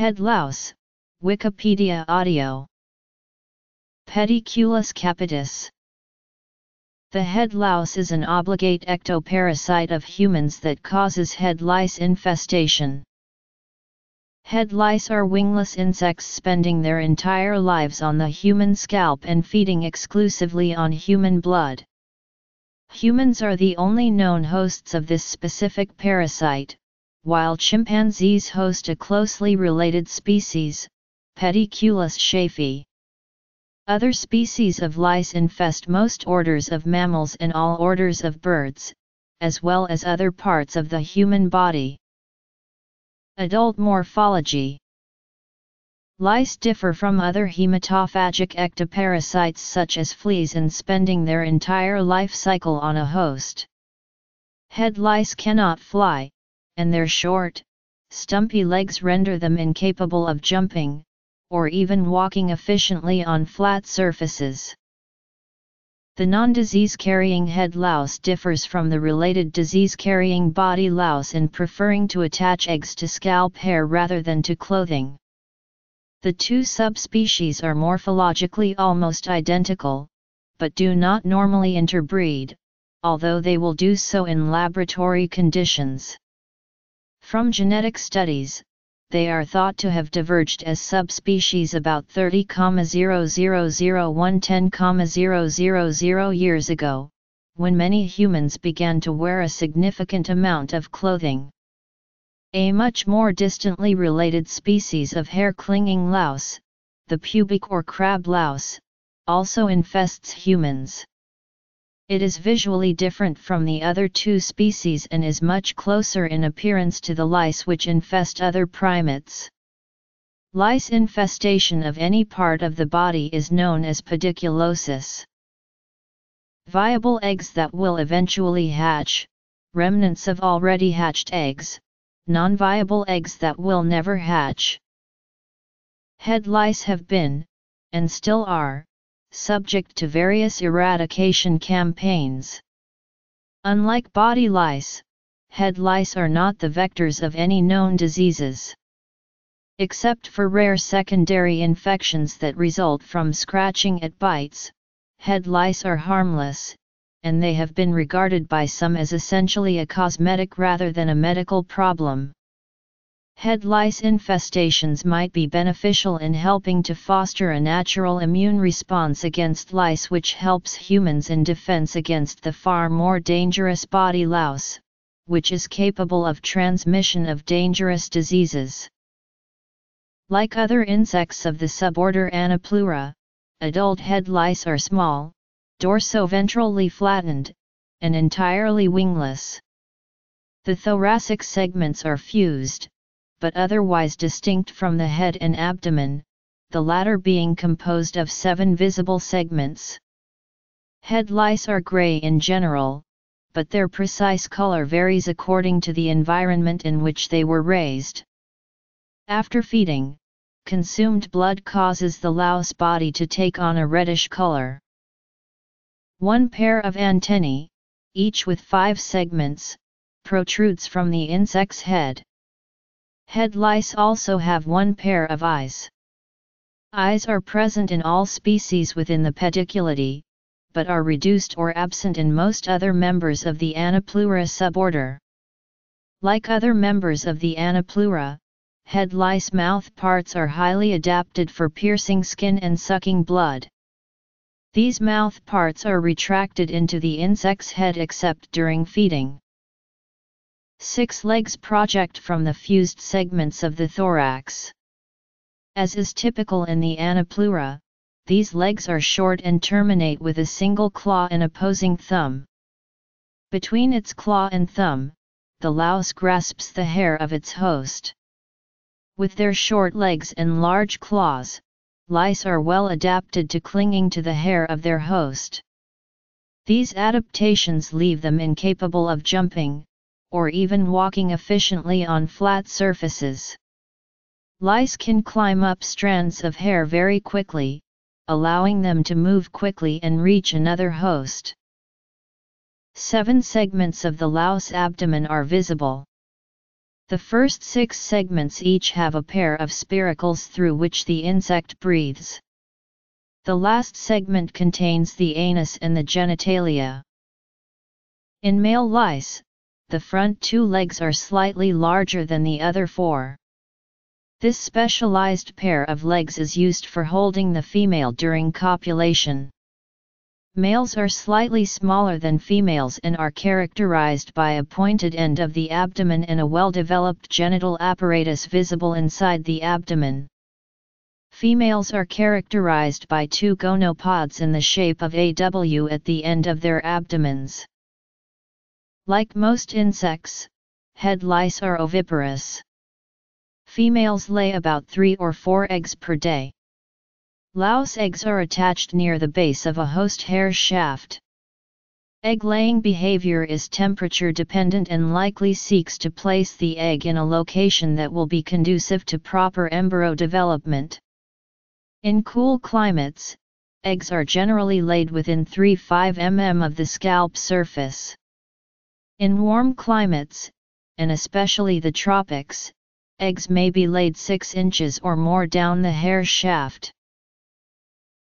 Head louse, Wikipedia audio. Pediculus capitis. The head louse is an obligate ectoparasite of humans that causes head lice infestation. Head lice are wingless insects spending their entire lives on the human scalp and feeding exclusively on human blood. Humans are the only known hosts of this specific parasite, while chimpanzees host a closely related species, Pediculus schaeffi. Other species of lice infest most orders of mammals and all orders of birds, as well as other parts of the human body. Adult morphology. Lice differ from other hematophagic ectoparasites such as fleas in spending their entire life cycle on a host. Head lice cannot fly, and their short, stumpy legs render them incapable of jumping, or even walking efficiently on flat surfaces. The non-disease-carrying head louse differs from the related disease-carrying body louse in preferring to attach eggs to scalp hair rather than to clothing. The two subspecies are morphologically almost identical, but do not normally interbreed, although they will do so in laboratory conditions. From genetic studies, they are thought to have diverged as subspecies about 30,000–110,000 years ago, when many humans began to wear a significant amount of clothing. A much more distantly related species of hair-clinging louse, the pubic or crab louse, also infests humans. It is visually different from the other two species and is much closer in appearance to the lice which infest other primates. Lice infestation of any part of the body is known as pediculosis. Viable eggs that will eventually hatch, remnants of already hatched eggs, non-viable eggs that will never hatch. Head lice have been, and still are, subject to various eradication campaigns. Unlike body lice, head lice are not the vectors of any known diseases. Except for rare secondary infections that result from scratching at bites, head lice are harmless, and they have been regarded by some as essentially a cosmetic rather than a medical problem. Head lice infestations might be beneficial in helping to foster a natural immune response against lice, which helps humans in defense against the far more dangerous body louse, which is capable of transmission of dangerous diseases. Like other insects of the suborder Anoplura, adult head lice are small, dorsoventrally flattened, and entirely wingless. The thoracic segments are fused, but otherwise distinct from the head and abdomen, the latter being composed of 7 visible segments. Head lice are gray in general, but their precise color varies according to the environment in which they were raised. After feeding, consumed blood causes the louse body to take on a reddish color. One pair of antennae, each with 5 segments, protrudes from the insect's head. Head lice also have one pair of eyes. Eyes are present in all species within the Pediculity, but are reduced or absent in most other members of the Anoplura suborder. Like other members of the Anoplura, head lice mouth parts are highly adapted for piercing skin and sucking blood. These mouth parts are retracted into the insect's head except during feeding. 6 legs project from the fused segments of the thorax. As is typical in the Anoplura, these legs are short and terminate with a single claw and opposing thumb. Between its claw and thumb, the louse grasps the hair of its host. With their short legs and large claws, lice are well adapted to clinging to the hair of their host. These adaptations leave them incapable of jumping, or even walking efficiently on flat surfaces. Lice can climb up strands of hair very quickly, allowing them to move quickly and reach another host. 7 segments of the louse abdomen are visible. The first six segments each have a pair of spiracles through which the insect breathes. The last segment contains the anus and the genitalia. In male lice, the front two legs are slightly larger than the other four. This specialized pair of legs is used for holding the female during copulation. Males are slightly smaller than females and are characterized by a pointed end of the abdomen and a well-developed genital apparatus visible inside the abdomen. Females are characterized by two gonopods in the shape of a W at the end of their abdomens. Like most insects, head lice are oviparous. Females lay about 3 or 4 eggs per day. Louse eggs are attached near the base of a host hair shaft. Egg-laying behavior is temperature-dependent and likely seeks to place the egg in a location that will be conducive to proper embryo development. In cool climates, eggs are generally laid within 3–5 mm of the scalp surface. In warm climates, and especially the tropics, eggs may be laid 6 inches or more down the hair shaft.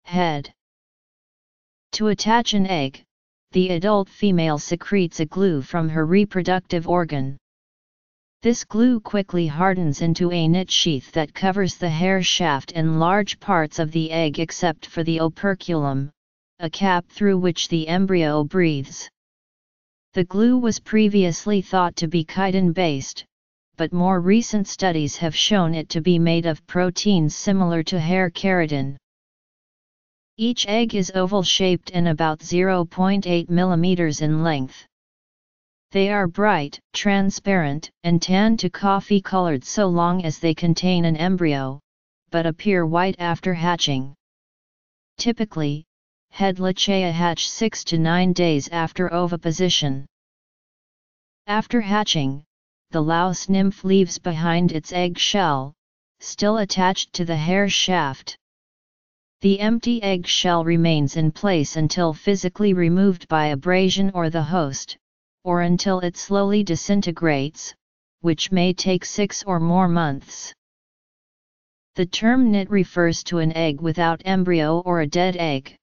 Head. To attach an egg, the adult female secretes a glue from her reproductive organ. This glue quickly hardens into a knit sheath that covers the hair shaft and large parts of the egg except for the operculum, a cap through which the embryo breathes. The glue was previously thought to be chitin-based, but more recent studies have shown it to be made of proteins similar to hair keratin. Each egg is oval-shaped and about 0.8 mm in length. They are bright, transparent, and tan to coffee-colored so long as they contain an embryo, but appear white after hatching. Typically, head lichea hatch 6 to 9 days after oviposition. After hatching, the louse nymph leaves behind its egg shell, still attached to the hair shaft. The empty egg shell remains in place until physically removed by abrasion or the host, or until it slowly disintegrates, which may take 6 or more months. The term knit refers to an egg without embryo or a dead egg.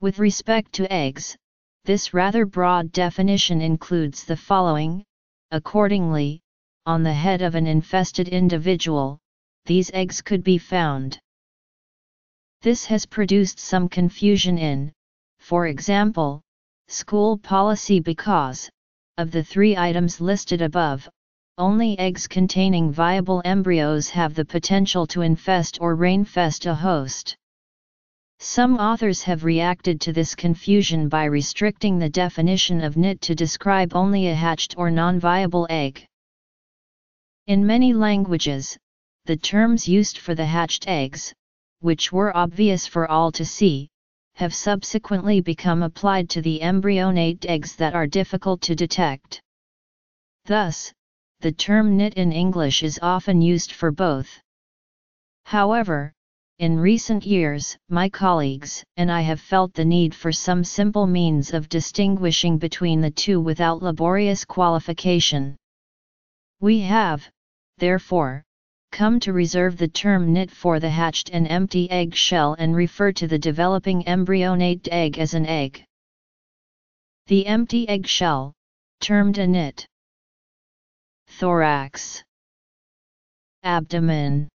With respect to eggs, this rather broad definition includes the following. Accordingly, on the head of an infested individual, these eggs could be found. This has produced some confusion in, for example, school policy because, of the 3 items listed above, only eggs containing viable embryos have the potential to infest or reinfest a host. Some authors have reacted to this confusion by restricting the definition of knit to describe only a hatched or non-viable egg. In many languages, the terms used for the hatched eggs, which were obvious for all to see, have subsequently become applied to the embryonate eggs that are difficult to detect. Thus, the term knit in English is often used for both. However, in recent years, my colleagues and I have felt the need for some simple means of distinguishing between the two without laborious qualification. We have, therefore, come to reserve the term knit for the hatched and empty egg shell and refer to the developing embryonate egg as an egg. The empty egg shell, termed a knit. Thorax. Abdomen.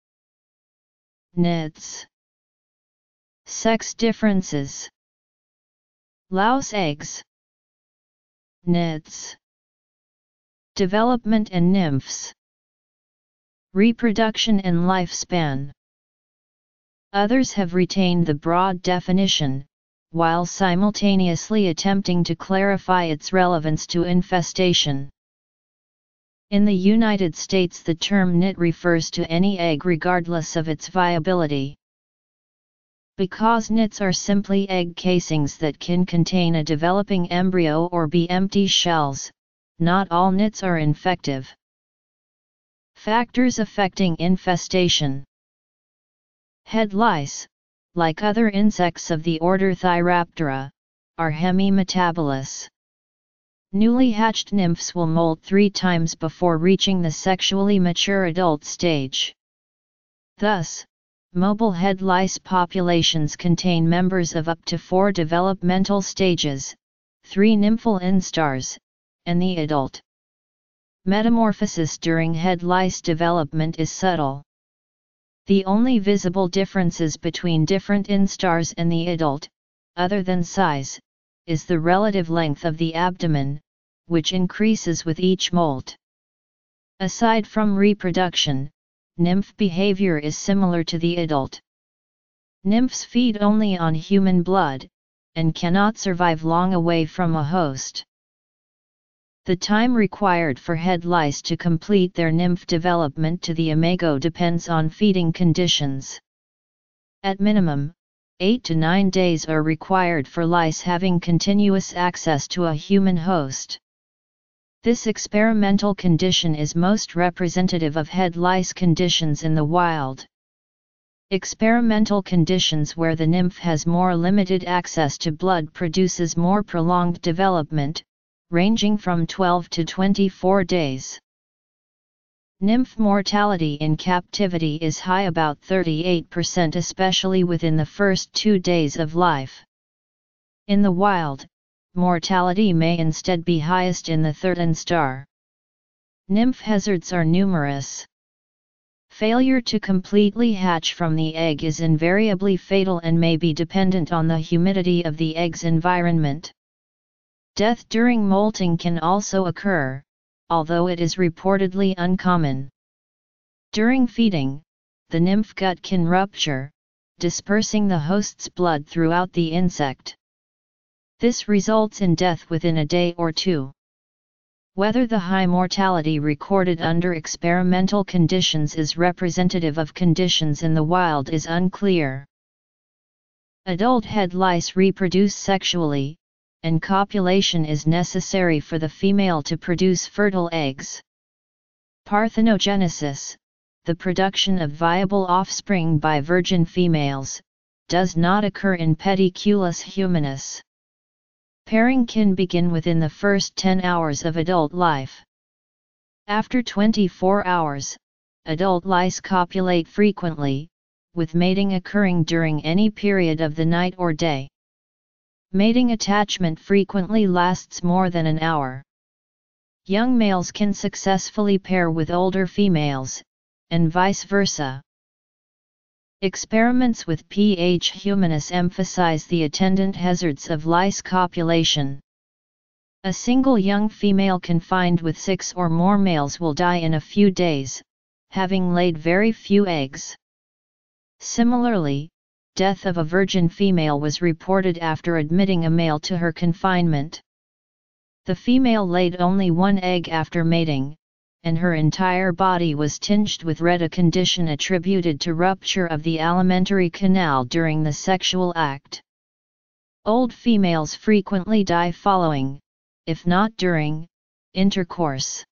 Knits. Sex differences. Louse eggs. Knits. Development and nymphs. Reproduction and lifespan. Others have retained the broad definition, while simultaneously attempting to clarify its relevance to infestation. In the United States, the term knit refers to any egg regardless of its viability. Because knits are simply egg casings that can contain a developing embryo or be empty shells, not all knits are infective. Factors affecting infestation. Head lice, like other insects of the order Thyraptera, are hemimetabolous. Newly hatched nymphs will molt 3 times before reaching the sexually mature adult stage. Thus, mobile head lice populations contain members of up to 4 developmental stages, 3 nymphal instars, and the adult. Metamorphosis during head lice development is subtle. The only visible differences between different instars and the adult, other than size, is the relative length of the abdomen, which increases with each molt. Aside from reproduction, nymph behavior is similar to the adult. Nymphs feed only on human blood, and cannot survive long away from a host. The time required for head lice to complete their nymph development to the imago depends on feeding conditions. At minimum, 8 to 9 days are required for lice having continuous access to a human host. This experimental condition is most representative of head lice conditions in the wild. Experimental conditions where the nymph has more limited access to blood produces more prolonged development, ranging from 12 to 24 days. Nymph mortality in captivity is high, about 38%, especially within the first 2 days of life. In the wild, mortality may instead be highest in the third instar. Nymph hazards are numerous. Failure to completely hatch from the egg is invariably fatal and may be dependent on the humidity of the egg's environment. Death during molting can also occur, although it is reportedly uncommon. During feeding, the nymph gut can rupture, dispersing the host's blood throughout the insect. This results in death within a day or 2. Whether the high mortality recorded under experimental conditions is representative of conditions in the wild is unclear. Adult head lice reproduce sexually, and copulation is necessary for the female to produce fertile eggs. Parthenogenesis, the production of viable offspring by virgin females, does not occur in Pediculus humanus. Pairing can begin within the first 10 hours of adult life. After 24 hours, adult lice copulate frequently, with mating occurring during any period of the night or day. Mating attachment frequently lasts more than an hour. Young males can successfully pair with older females, and vice versa. Experiments with Pediculus humanus emphasize the attendant hazards of lice copulation. A single young female confined with 6 or more males will die in a few days, having laid very few eggs. Similarly, death of a virgin female was reported after admitting a male to her confinement. The female laid only 1 egg after mating, and her entire body was tinged with red, a condition attributed to rupture of the alimentary canal during the sexual act. Old females frequently die following, if not during, intercourse.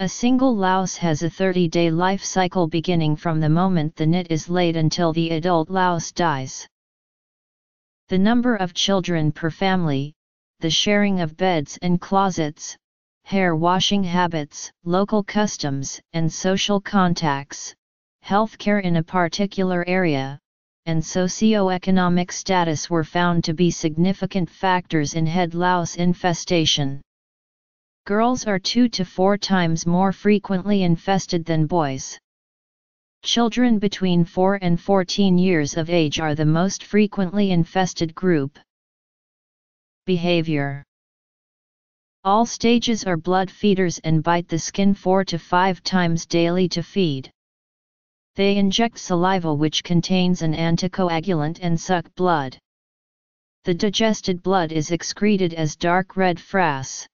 A single louse has a 30-day life cycle beginning from the moment the nit is laid until the adult louse dies. The number of children per family, the sharing of beds and closets, hair-washing habits, local customs and social contacts, healthcare in a particular area, and socioeconomic status were found to be significant factors in head louse infestation. Girls are 2 to 4 times more frequently infested than boys. Children between 4 and 14 years of age are the most frequently infested group. Behavior. All stages are blood feeders and bite the skin 4 to 5 times daily to feed. They inject saliva, which contains an anticoagulant, and suck blood. The digested blood is excreted as dark red frass.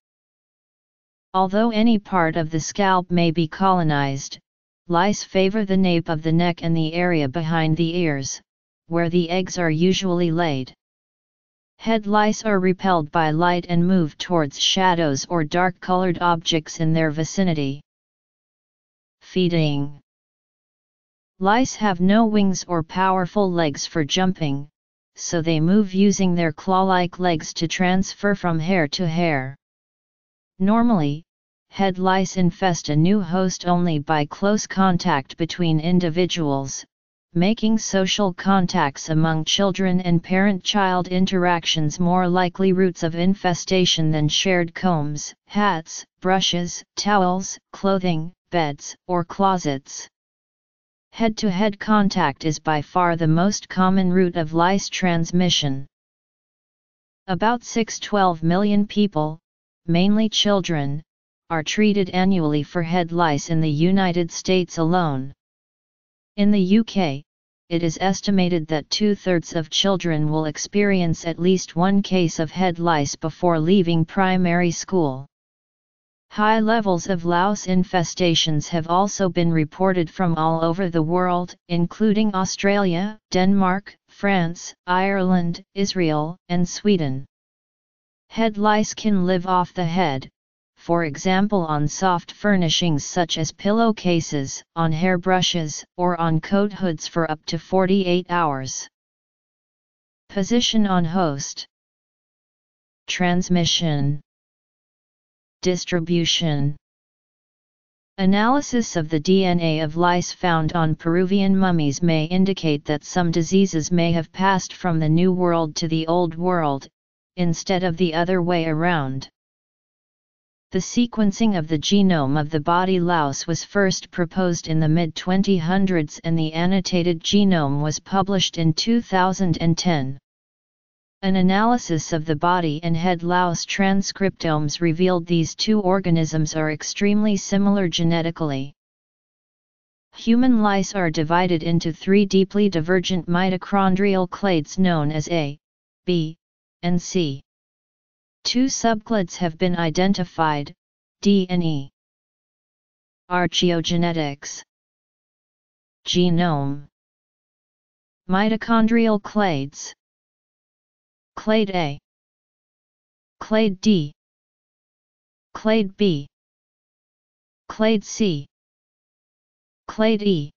Although any part of the scalp may be colonized, lice favor the nape of the neck and the area behind the ears, where the eggs are usually laid. Head lice are repelled by light and move towards shadows or dark-colored objects in their vicinity. Feeding. Lice have no wings or powerful legs for jumping, so they move using their claw-like legs to transfer from hair to hair. Normally, head lice infest a new host only by close contact between individuals, making social contacts among children and parent-child interactions more likely routes of infestation than shared combs, hats, brushes, towels, clothing, beds, or closets. Head-to-head contact is by far the most common route of lice transmission. About 6–12 million people, mainly children, are treated annually for head lice in the United States alone. In the UK, it is estimated that 2/3 of children will experience at least one case of head lice before leaving primary school. High levels of louse infestations have also been reported from all over the world, including Australia, Denmark, France, Ireland, Israel, and Sweden. Head lice can live off the head, for example on soft furnishings such as pillowcases, on hairbrushes, or on coat hoods for up to 48 hours. Position on host. Transmission. Distribution. Analysis of the DNA of lice found on Peruvian mummies may indicate that some diseases may have passed from the New World to the Old World, instead of the other way around. The sequencing of the genome of the body louse was first proposed in the mid-2000s and the annotated genome was published in 2010. An analysis of the body and head louse transcriptomes revealed these two organisms are extremely similar genetically. Human lice are divided into three deeply divergent mitochondrial clades known as A, B, and C. Two subclades have been identified, D and E. Archaeogenetics. Genome. Mitochondrial clades. Clade A, Clade D, Clade B, Clade C, Clade E,